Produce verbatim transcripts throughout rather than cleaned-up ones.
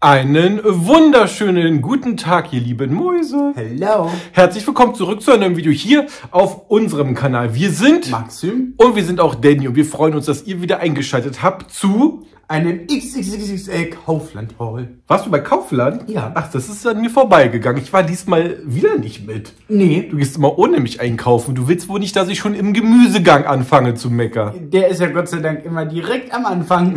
Einen wunderschönen guten Tag, ihr lieben Mäuse. Hello. Herzlich willkommen zurück zu einem neuen Video hier auf unserem Kanal. Wir sind Maxim und wir sind auch Denny und wir freuen uns, dass ihr wieder eingeschaltet habt zu einem X X X X L Kaufland Haul. Warst du bei Kaufland? Ja. Ach, das ist an mir vorbeigegangen. Ich war diesmal wieder nicht mit. Nee. Du gehst immer ohne mich einkaufen. Du willst wohl nicht, dass ich schon im Gemüsegang anfange zu meckern. Der ist ja Gott sei Dank immer direkt am Anfang.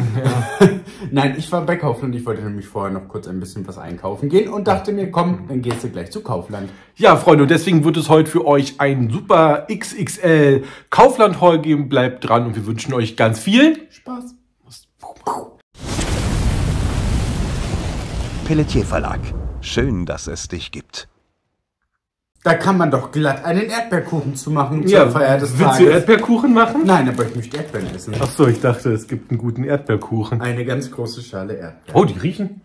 Ja. Nein, ich war bei Kaufland. Ich wollte nämlich vorher noch kurz ein bisschen was einkaufen gehen und dachte mir, komm, dann gehst du gleich zu Kaufland. Ja, Freunde, und deswegen wird es heute für euch ein super X X L Kaufland Haul geben. Bleibt dran und wir wünschen euch ganz viel Spaß. Pelletier Verlag. Schön, dass es dich gibt. Da kann man doch glatt einen Erdbeerkuchen zu machen. Ja, willst Tages. du Erdbeerkuchen machen? Nein, aber ich möchte Erdbeeren essen. Ach so, ich dachte, es gibt einen guten Erdbeerkuchen. Eine ganz große Schale Erdbeeren. Oh, die riechen.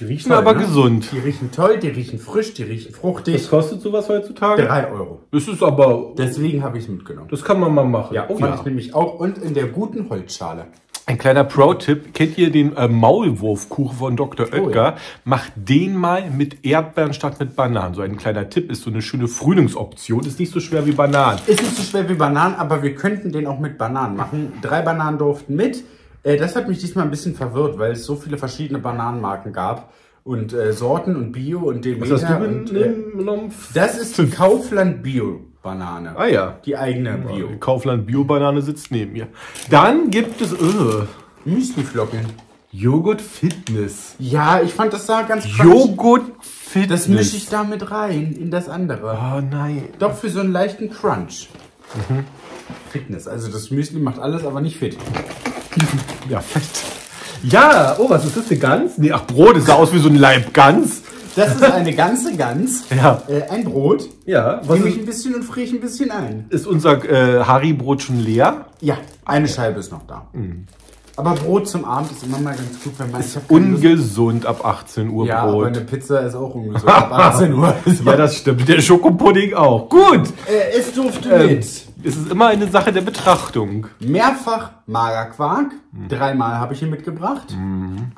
Die riechen toll, aber ne? gesund. Die riechen toll, die riechen frisch, die riechen fruchtig. Was kostet sowas heutzutage? Drei Euro. Das ist aber... Deswegen habe ich es mitgenommen. Das kann man mal machen. Ja, oh, ja. Mache ich nämlich auch und in der guten Holzschale. Ein kleiner Pro-Tipp, kennt ihr den äh, Maulwurfkuchen von Doktor Oetker? Oh, ja. Macht den mal mit Erdbeeren statt mit Bananen. So ein kleiner Tipp, ist so eine schöne Frühlingsoption. Ist nicht so schwer wie Bananen. Ist nicht so schwer wie Bananen, aber wir könnten den auch mit Bananen machen. Drei Bananen durften mit. Äh, das hat mich diesmal ein bisschen verwirrt, weil es so viele verschiedene Bananenmarken gab. Und äh, Sorten und Bio und Demeter. Was hast du und, äh, das ist die Kaufland Bio. Banane. Ah ja. Die eigene Bio. Die Kaufland Bio-Banane sitzt neben mir. Dann gibt es öh, Müsliflocken. Joghurt Fitness. Ja, ich fand das da ganz krass. Joghurt Fitness. Das mische ich da mit rein, in das andere. Oh nein. Doch für so einen leichten Crunch. Mhm. Fitness. Also das Müsli macht alles, aber nicht fit. Ja, fett. Ja, oh, was ist das, eine Gans? Nee, ach, Brot, das sah aus wie so ein Leibgans. Das ist eine ganze Gans, ja. äh, ein Brot, ja, nehme ich ein bisschen und friere ich ein bisschen ein. Ist unser äh, Harry-Brot schon leer? Ja, eine okay. Scheibe ist noch da. Mhm. Aber Brot zum Abend ist immer mal ganz gut, wenn man... Ist ungesund ab achtzehn Uhr, ja, Brot. Ja, aber eine Pizza ist auch ungesund ab achtzehn Uhr. Ja, das stimmt. Der Schokopudding auch. Gut. Äh, es durfte ähm, mit. Es ist immer eine Sache der Betrachtung. Mehrfach Magerquark. Mhm. Dreimal habe ich ihn mitgebracht. Mhm.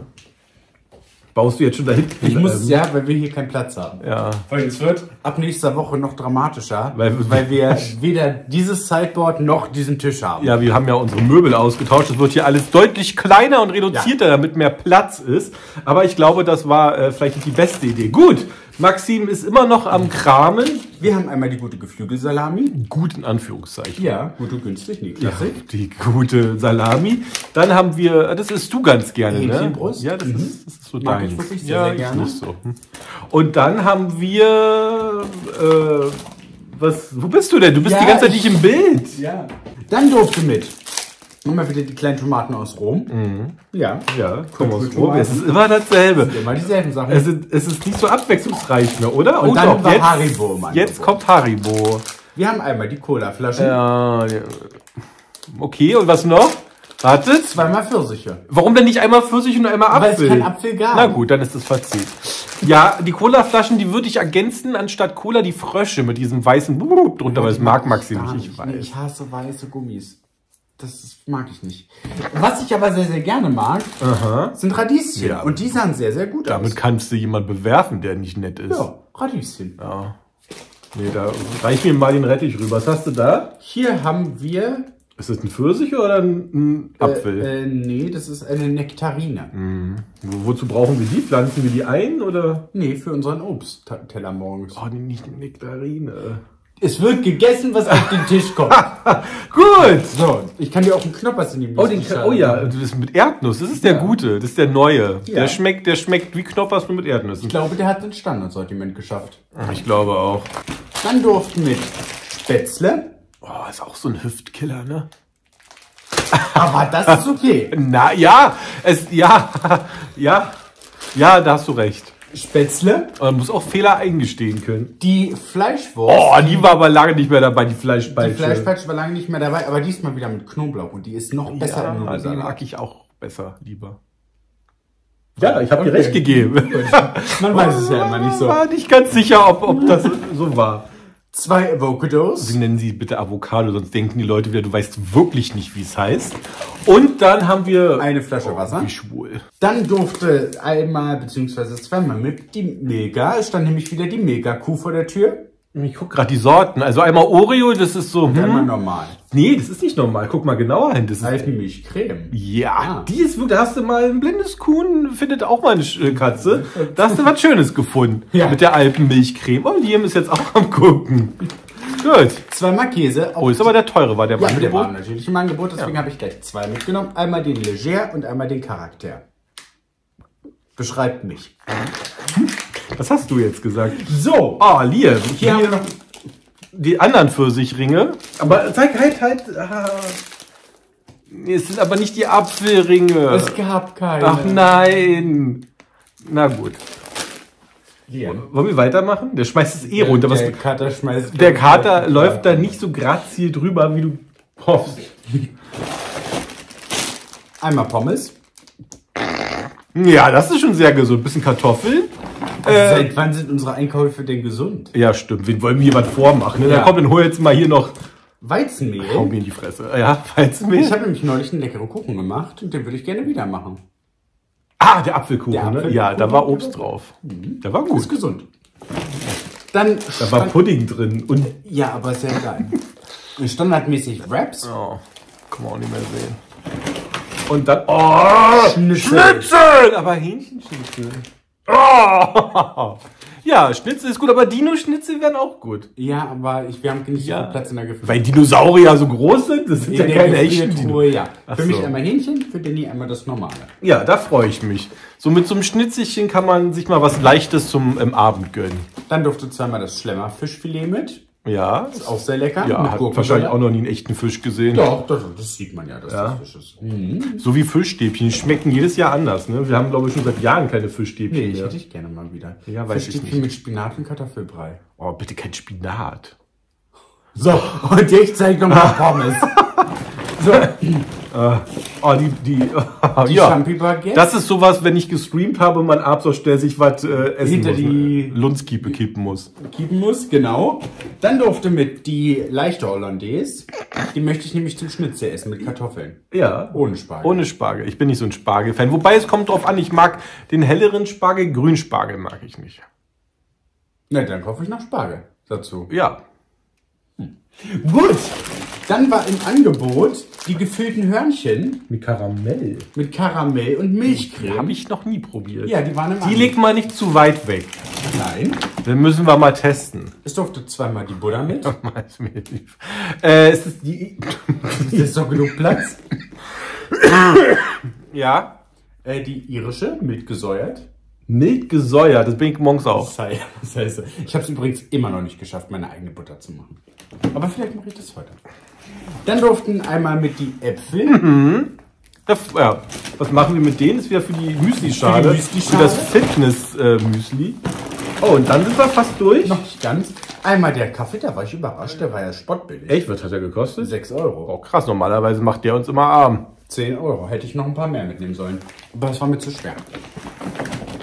Baust du jetzt schon da hinten? Ich muss, ja, weil wir hier keinen Platz haben. Ja. Und es wird ab nächster Woche noch dramatischer, weil, weil wir weder dieses Sideboard noch diesen Tisch haben. Ja, wir haben ja unsere Möbel ausgetauscht. Es wird hier alles deutlich kleiner und reduzierter, ja, damit mehr Platz ist. Aber ich glaube, das war äh, vielleicht nicht die beste Idee. Gut, Maxim ist immer noch am Kramen. Wir haben einmal die gute Geflügelsalami. Gut in Anführungszeichen. Ja, gut und günstig, nee, klassik. Ja, die gute Salami. Dann haben wir, das isst du ganz gerne, ne? Ja, das, mhm, ist, das ist so dein. Ich wirklich sehr, ja, sehr gerne. Ich so. Und dann haben wir, äh, was, wo bist du denn? Du bist ja die ganze Zeit ich, nicht im Bild. Ja. Dann durfte mit. Nochmal wieder die kleinen Tomaten aus Rom. Mhm. Ja, ja, komm aus Rom. Es ist immer dasselbe. Es sind immer dieselben Sachen. Es ist, es ist nicht so abwechslungsreich mehr, oder? Und, Und dann doch, war jetzt, Haribo, Mann. Jetzt kommt Haribo. Wir haben einmal die Cola-Flaschen. Ja, ja. Okay, und was noch? Wartet. Zweimal Pfirsiche. Warum denn nicht einmal Pfirsich und einmal Apfel? Weil es kein Apfel gab. Na gut, dann ist das verzieht. Ja, die Cola-Flaschen, die würde ich ergänzen, anstatt Cola die Frösche mit diesem weißen Blub drunter, weil es mag Maxi nicht, ich weiß. Ich hasse weiße Gummis. Das mag ich nicht. Was ich aber sehr, sehr gerne mag, aha, sind Radieschen. Ja. Und die sahen sehr, sehr gut Damit aus. Damit kannst du jemanden bewerfen, der nicht nett ist. Ja, Radieschen. Ja. Nee, da reich mir mal den Rettich rüber. Was hast du da? Hier haben wir... Ist das ein Pfirsich oder ein, ein Apfel? Äh, äh, nee, das ist eine Nektarine. Mhm. Wo, wozu brauchen wir die? Pflanzen wir die ein, oder? Nee, für unseren Obstteller morgens. Oh, nicht eine Nektarine. Es wird gegessen, was auf den Tisch kommt. Gut. So, ich kann dir auch einen Knoppers in die Müsli. Oh, den kann, oh ja, das ist mit Erdnuss. Das ist der, ja, gute, das ist der neue. Ja. Der schmeckt, der schmeckt wie Knoppers nur mit Erdnüssen. Ich glaube, der hat ein Standardsortiment geschafft. Ich glaube auch. Dann durften mit Spätzle. Oh, ist auch so ein Hüftkiller, ne? Aber das ist okay. Na ja, es ja, ja, ja, da hast du recht. Spätzle. Man muss auch Fehler eingestehen können. Die Fleischwurst. Oh, die war aber lange nicht mehr dabei, die Fleischpeitsche. Die Fleischpeitsche war lange nicht mehr dabei, aber diesmal wieder mit Knoblauch und die ist noch besser. Ja, im die mag ich auch besser, lieber. Ja, ich habe okay. dir recht gegeben. Man weiß es ja immer nicht so. Ich war nicht ganz sicher, ob, ob das so war. zwei Avocados. Sie nennen sie bitte Avocado, sonst denken die Leute wieder, du weißt wirklich nicht, wie es heißt. Und dann haben wir eine Flasche oh, Wasser. Wie schwul. Dann durfte einmal bzw. zweimal mit die Mega. Es stand nämlich wieder die Mega-Kuh vor der Tür. Ich guck gerade die Sorten. Also einmal Oreo, das ist so. Und hm, einmal normal. Nee, das ist nicht normal. Guck mal genauer hin. Das ist Alpenmilchcreme. Ja, ah. die ist wirklich. Da hast du mal ein blindes Kuhn, findet auch mal eine Katze. Da hast du was Schönes gefunden. Ja. Mit der Alpenmilchcreme. Und Liam ist jetzt auch am Gucken. Gut. Zweimal Käse. Oh, ist aber der teure, war der im ja, Angebot. Der war natürlich im Angebot, deswegen ja. habe ich gleich zwei mitgenommen. Einmal den Leger und einmal den Charakter. Beschreibt mich. Was hast du jetzt gesagt? So. Ah, oh, Liam. Hier haben wir noch die anderen Pfirsichringe. Aber zeig halt, halt. Ah. Es sind aber nicht die Apfelringe. Es gab keine. Ach nein. Na gut. Liam. Wollen wir weitermachen? Der schmeißt es eh der, runter. Was der Kater schmeißt Der Kater runter. läuft da nicht so grazil drüber, wie du hoffst. Einmal Pommes. Ja, das ist schon sehr gesund. Ein bisschen Kartoffeln. Also äh, seit wann sind unsere Einkäufe denn gesund? Ja, stimmt. Wir wollen hier was vormachen. Ne? Ja. Da kommt, dann hol jetzt mal hier noch Weizenmehl. Hau mir in die Fresse. Ja, Weizenmehl. Ich habe nämlich neulich einen leckeren Kuchen gemacht und den würde ich gerne wieder machen. Ah, der Apfelkuchen, der Apfelkuchen ne? Ja, da war Obst drauf. Mhm. Der war gut. Ist gesund. Dann da war Pudding drin. Und ja, aber sehr geil. Standardmäßig Wraps. Oh, kann man auch nicht mehr sehen. Und dann. Oh! Schnitzel! Schnitzel! Aber Hähnchenschnitzel. Oh! Ja, Schnitzel ist gut, aber Dino-Schnitzel wären auch gut. Ja, aber ich, wir haben nicht ja. so viel Platz in der Gefriertruhe. Weil Dinosaurier so groß sind, das sind ja keine echten Dino. Ja. Für so. mich einmal Hähnchen, für Denny einmal das Normale. Ja, da freue ich mich. So mit so einem Schnitzelchen kann man sich mal was Leichtes zum im Abend gönnen. Dann durfte zweimal das Schlemmerfischfilet mit. Ja. Ist auch sehr lecker. Ja, hat wahrscheinlich auch noch nie einen echten Fisch gesehen. Doch, das, das sieht man ja, dass ja. das Fisch ist. Mhm. So wie Fischstäbchen, schmecken jedes Jahr anders. Ne? Wir haben, glaube ich, schon seit Jahren keine Fischstäbchen Nee, ich hätte ich gerne mal wieder. Ja, weiß Fischstäbchen ich nicht. mit Spinat und Kartoffelbrei. Oh, bitte kein Spinat. So, und ich zeige nochmal Pommes. So. Uh, oh, die die, uh, die ja. Das ist sowas, wenn ich gestreamt habe und mein Absor schnell sich was äh, essen Hinter muss, die Lunzkiepe kippen muss. Kippen muss, genau. Dann durfte mit die leichte Hollandaise. Die möchte ich nämlich zum Schnitzel essen, mit Kartoffeln. Ja. Ohne Spargel. Ohne Spargel. Ich bin nicht so ein Spargel-Fan. Wobei, es kommt drauf an, ich mag den helleren Spargel, Grünspargel mag ich nicht. Na, dann kaufe ich noch Spargel dazu. Ja. Hm. Gut. Dann war im Angebot die gefüllten Hörnchen. Mit Karamell. Mit Karamell und Milchcreme. Habe ich noch nie probiert. Ja, die waren im Angebot. Die legt mal nicht zu weit weg. Nein. Dann müssen wir mal testen. Es durfte zweimal die Butter mit. äh, ist das die... Ist das doch genug Platz? Ja. Äh, die irische, mild gesäuert. Mild gesäuert, das bin ich morgens auch. Das heißt, ich habe es übrigens immer noch nicht geschafft, meine eigene Butter zu machen. Aber vielleicht mache ich das heute. Dann durften einmal mit die Äpfel. Mhm. Ja, was machen wir mit denen? Das ist wieder für die Müsli-Schale. Für, Müsli für das Fitness-Müsli. Oh, und dann sind wir fast durch. Noch nicht ganz. Einmal der Kaffee, da war ich überrascht. Der war ja spottbillig. Echt? Was hat er gekostet? sechs Euro. Oh, krass. Normalerweise macht der uns immer arm. zehn Euro. Hätte ich noch ein paar mehr mitnehmen sollen. Aber das war mir zu schwer.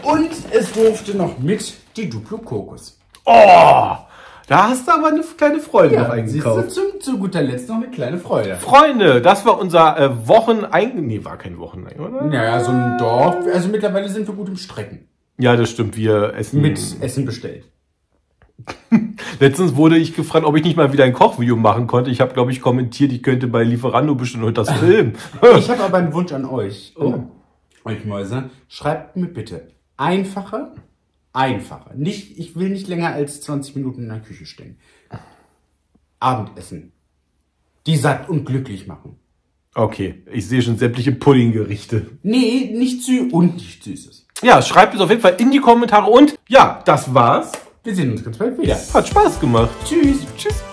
Und es durfte noch mit die Duplo Kokos. Oh! Da hast du aber eine kleine Freude ja, noch eingekauft. Siehst du, zum, zu guter Letzt noch eine kleine Freude. Freunde, das war unser äh, Wocheneingang. Nee, war kein Wocheneingang, oder? Naja, so ein Dorf. Also mittlerweile sind wir gut im Strecken. Ja, das stimmt. Wir essen... Mit Essen bestellt. Letztens wurde ich gefragt, ob ich nicht mal wieder ein Kochvideo machen konnte. Ich habe, glaube ich, kommentiert, ich könnte bei Lieferando bestimmt heute das filmen. Ich habe aber einen Wunsch an euch. Oh. Euch Mäuse, schreibt mir bitte einfache... Einfacher. Nicht, ich will nicht länger als zwanzig Minuten in der Küche stehen. Abendessen. Die satt und glücklich machen. Okay, ich sehe schon sämtliche Puddinggerichte. Nee, nicht süß und nicht süßes. Ja, schreibt es auf jeden Fall in die Kommentare und ja, das war's. Wir sehen uns ganz bald wieder. Hat Spaß gemacht. Tschüss. Tschüss.